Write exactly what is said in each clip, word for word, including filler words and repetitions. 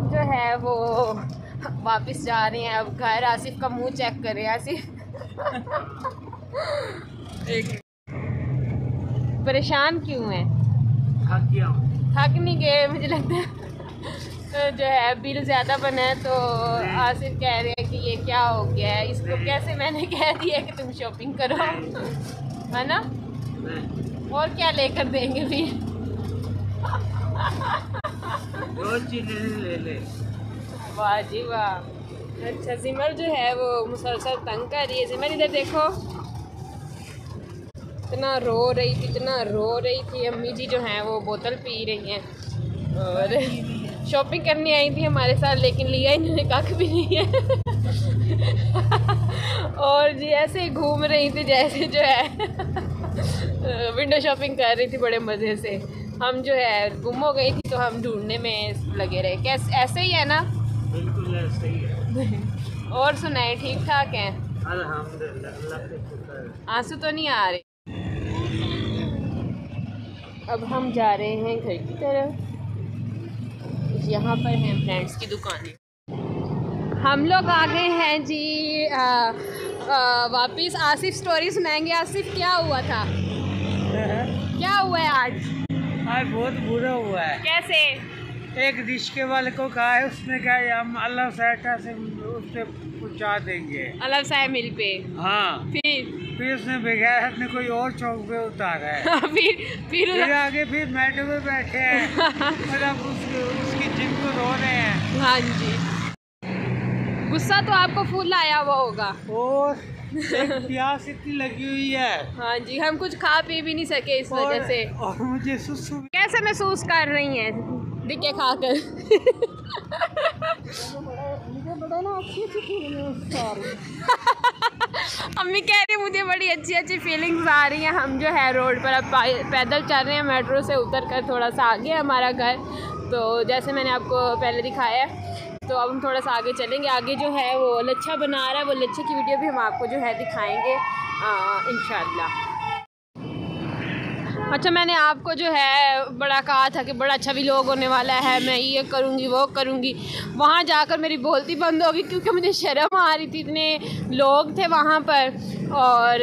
जो है वो वापस जा रहे हैं अब घर। आसिफ का मुंह चेक कर रहे हैं। आसिफ एक परेशान क्यों है? थक गया हूं। थक नहीं गए मुझे लगता है। तो जो है बिल ज़्यादा बना है तो आसिफ कह रहे हैं कि ये क्या हो गया है, इसको कैसे मैंने कह दिया कि तुम शॉपिंग करो, है ना? और क्या लेकर देंगे फिर? दो चीज़ें ले ले। वाह जी वाह। अच्छा जिमर जो है वो मुसलसल तंग कर रही है। जिमर इधर देखो, इतना रो रही थी इतना रो रही थी अम्मी जी जो हैं वो बोतल पी रही हैं और शॉपिंग करने आई थी हमारे साथ, लेकिन लिया इन्होंने कख भी नहीं है। और जी ऐसे ही घूम रही थी जैसे जो है विंडो शॉपिंग कर रही थी बड़े मज़े से। हम जो है गुम हो गई थी तो हम ढूंढने में लगे रहे। कैसे ऐसे ही है ना? बिल्कुल ऐसे ही है। और सुनाए ठीक ठाक हैं? अल्हम्दुलिल्लाह। आंसू तो नहीं आ रहे। अब हम जा रहे हैं घर की तरफ। यहाँ पर हैं फ्रेंड्स की दुकानें। हम लोग आ गए हैं जी आ, आ, वापिस। आसिफ स्टोरी सुनाएंगे। आसिफ क्या हुआ था? क्या हुआ है आज? आज बहुत बुरा हुआ है। कैसे? एक रिश्ते वाले को कहा है, उसने कहा है हम अल्लाह साहब से उससे पहुँचा देंगे अल्लाह साहब मिल पे। हाँ फिर फिर उसने बगैर अपने कोई और चौक पे उतारा है। फिर फिर फिर आगे फिर मेट्रो पे बैठे हैं और अब उस, उसकी जिम को रो रहे हैं। हाँ जी। गुस्सा तो आपको फूल आया हुआ होगा और प्यास इतनी लगी हुई है। हाँ जी, हम कुछ खा पी भी नहीं सके इस वजह से। और मुझे कैसे महसूस कर रही हैं डिक्के खाकर? मुझे बड़ा ना अच्छी अच्छी फीलिंग्स आ रही हैं। अम्मी कह रही है मुझे बड़ी अच्छी अच्छी फीलिंग्स आ रही हैं। हम जो है रोड पर अब पैदल चल रहे हैं। मेट्रो से उतर कर थोड़ा सा आगे हमारा घर, तो जैसे मैंने आपको पहले दिखाया है। तो अब हम थोड़ा सा आगे चलेंगे। आगे जो है वो लच्छा बना रहा है, वो लच्छे की वीडियो भी हम आपको जो है दिखाएंगे इंशाल्लाह। अच्छा मैंने आपको जो है बड़ा कहा था कि बड़ा अच्छा व्लॉग होने वाला है, मैं ये करूँगी वो करूँगी। वहाँ जाकर मेरी बोलती बंद होगी क्योंकि मुझे शर्म आ रही थी। इतने लोग थे वहाँ पर और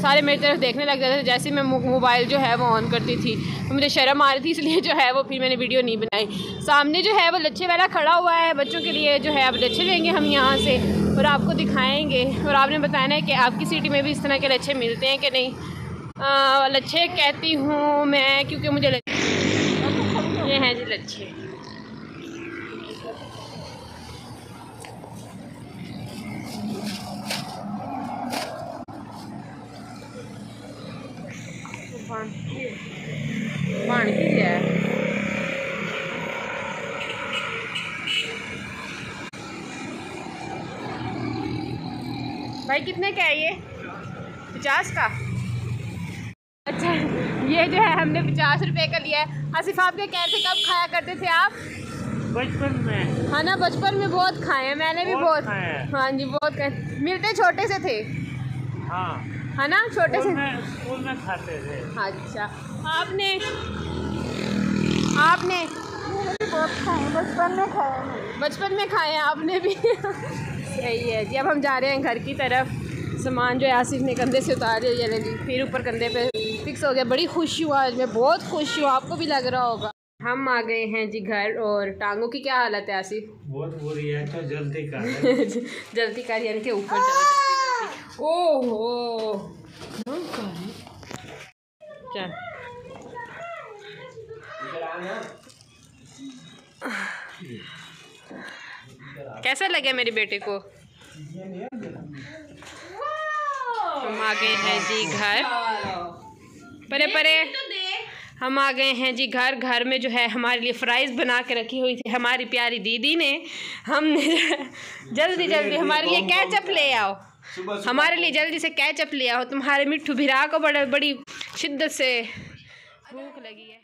सारे मेरी तरफ देखने लग जाते थे। जैसे मैं मोबाइल जो है वो ऑन करती थी तो मुझे शर्म आ रही थी, इसलिए जो है वो फिर मैंने वीडियो नहीं बनाई। सामने जो है वो लच्छे वाला खड़ा हुआ है। बच्चों के लिए जो है अब लच्छे लेंगे हम यहाँ से और आपको दिखाएंगे। और आपने बताना है कि आपकी सिटी में भी इस तरह के लच्छे मिलते हैं कि नहीं। आ, लच्छे कहती हूँ मैं क्योंकि मुझे ये हैं जी लच्छे। पानी की है। भाई कितने का है ये? पचास का? अच्छा ये जो है हमने पचास रुपए का लिया है। आसिफ आप क्या कहते कब खाया करते थे आप? बचपन में। हाँ ना बचपन में बहुत खाए हैं। मैंने भी बहुत, बहुत हाँ जी बहुत खाए। मिलते छोटे से थे। हाँ है ना छोटे से स्कूल में खाते थे। अच्छा आपने आपने बहुत खाए बचपन में खाए बचपन में खाए हैं आपने भी। सही है जी। अब हम जा रहे हैं घर की तरफ। सामान जो है आसिफ ने कंधे से उतार दिया जी, फिर ऊपर कंधे पे फिक्स हो गया। बड़ी खुश हुआ आज मैं, बहुत खुश हुआ। आपको भी लग रहा होगा। हम आ गए हैं जी घर। और टांगों की क्या हालत है आसिफ? बहुत बुरी है। तो जल्दी कर जल्दी कर यानी कि ऊपर चलो। ओहो चल कैसा लगे मेरे बेटे को? हम आ गए हैं जी घर। परे परे हम आ गए हैं जी घर। घर में जो है हमारे लिए फ्राइज़ बना के रखी हुई थी हमारी प्यारी दीदी ने। हमने जल्दी जल्दी हमारे लिए कैचअप ले आओ। सुबह सुबह हमारे लिए जल्दी से कैचअप लिया हो। तुम्हारे मिट्ठू भिरा को बड़ा बड़ी शिद्दत से भूख लगी है।